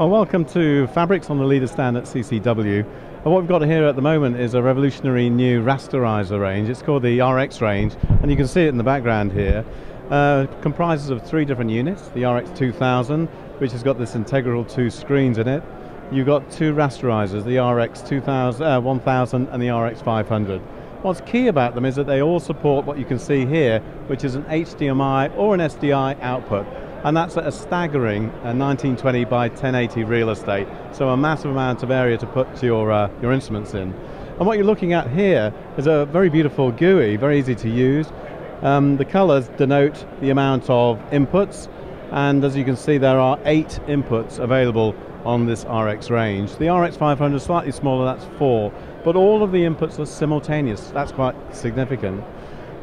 Well, welcome to Fabrics on the leader stand at CCW. And what we've got here at the moment is a revolutionary new rasterizer range. It's called the RX range, and you can see it in the background here. It comprises of three different units, the RX 2000, which has got this integral two screens in it. You've got two rasterizers, the RX 1000 and the RX 500. What's key about them is that they all support what you can see here, which is an HDMI or an SDI output. And that's at a staggering 1920 by 1080 real estate, so a massive amount of area to put your instruments in. And what you're looking at here is a very beautiful GUI, very easy to use. The colors denote the amount of inputs, and as you can see there are 8 inputs available on this RX range. The RX 500 is slightly smaller, that's 4, but all of the inputs are simultaneous. That's quite significant.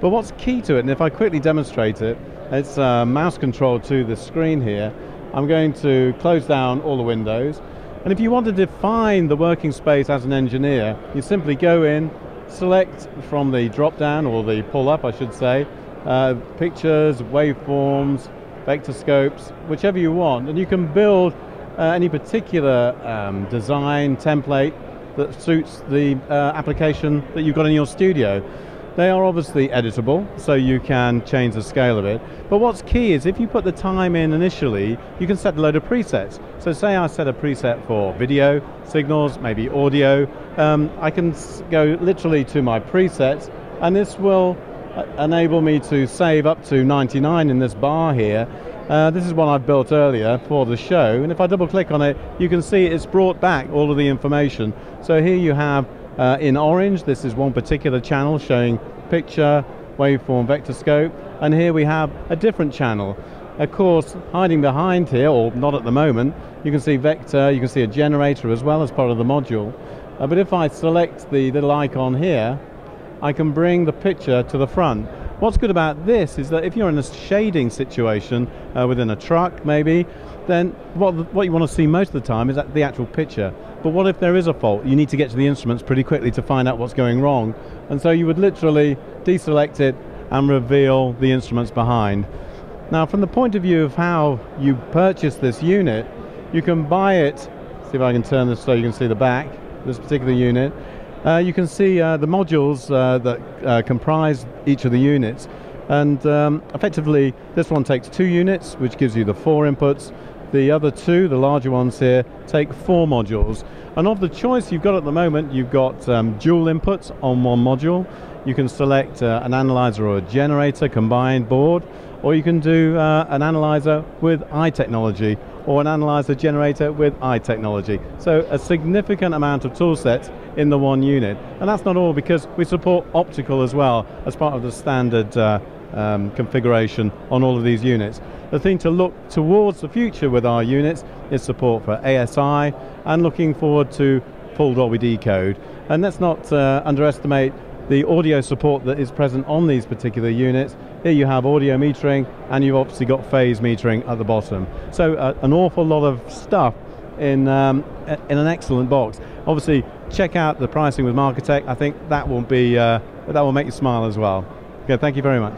But what's key to it, and if I quickly demonstrate it, it's mouse control to the screen here. I'm going to close down all the windows. And if you want to define the working space as an engineer, you simply go in, select from the drop down, or the pull up I should say, pictures, waveforms, vector scopes, whichever you want, and you can build any particular design template that suits the application that you've got in your studio. They are obviously editable, so you can change the scale of it. But what's key is if you put the time in initially, you can set a load of presets. So say I set a preset for video, signals, maybe audio. I can go literally to my presets, and this will enable me to save up to 99 in this bar here. This is one I built earlier for the show, and if I double click on it, you can see it's brought back all of the information. So here you have in orange, this is one particular channel showing picture, waveform, vector scope, and here we have a different channel. Of course, hiding behind here, or not at the moment, you can see vector, you can see a generator as well as part of the module. But if I select the little icon here, I can bring the picture to the front. What's good about this is that if you're in a shading situation within a truck maybe, then what you want to see most of the time is the actual picture. But what if there is a fault? You need to get to the instruments pretty quickly to find out what's going wrong. And so you would literally deselect it and reveal the instruments behind. Now from the point of view of how you purchase this unit, you can buy it, see if I can turn this so you can see the back, this particular unit. You can see the modules that comprise each of the units, and effectively this one takes 2 units, which gives you the 4 inputs. The other two, the larger ones here, take 4 modules. And of the choice you've got at the moment, you've got dual inputs on one module. You can select an analyzer or a generator combined board, or you can do an analyzer with eye technology, or an analyzer generator with eye technology. So a significant amount of tool sets in the one unit. And that's not all, because we support optical as well as part of the standard configuration on all of these units. The thing to look towards the future with our units is support for ASI, and looking forward to full Dolby decode. And let's not underestimate the audio support that is present on these particular units. Here you have audio metering, and you've obviously got phase metering at the bottom. So an awful lot of stuff in an excellent box. Obviously, check out the pricing with Markertek. I think that will make you smile as well. Okay, thank you very much.